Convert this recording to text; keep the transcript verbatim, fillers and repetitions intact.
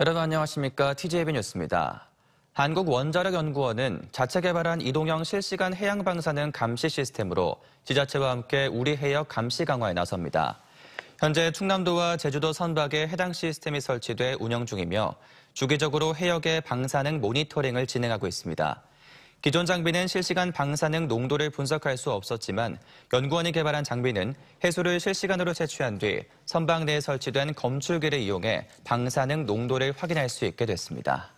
여러분 안녕하십니까? 티제이비 뉴스입니다. 한국원자력연구원은 자체 개발한 이동형 실시간 해양방사능 감시 시스템으로 지자체와 함께 우리 해역 감시 강화에 나섭니다. 현재 충남도와 제주도 선박에 해당 시스템이 설치돼 운영 중이며 주기적으로 해역의 방사능 모니터링을 진행하고 있습니다. 기존 장비는 실시간 방사능 농도를 분석할 수 없었지만 연구원이 개발한 장비는 해수를 실시간으로 채취한 뒤 선박 내에 설치된 검출기를 이용해 방사능 농도를 확인할 수 있게 됐습니다.